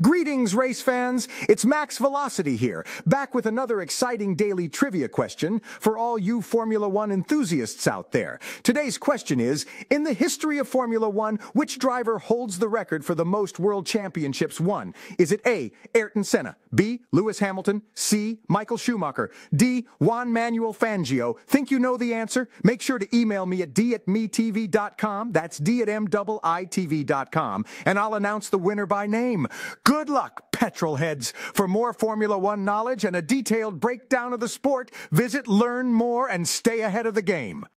Greetings, race fans! It's Max Velocity here, back with another exciting daily trivia question for all you Formula One enthusiasts out there. Today's question is, in the history of Formula One, which driver holds the record for the most world championships won? Is it A, Ayrton Senna, B, Lewis Hamilton, C, Michael Schumacher, D, Juan Manuel Fangio? Think you know the answer? Make sure to email me at d@metv.com, that's d@mitv.com, and I'll announce the winner by name. Good luck, petrol heads! For more Formula One knowledge and a detailed breakdown of the sport, visit Learn More and stay ahead of the game.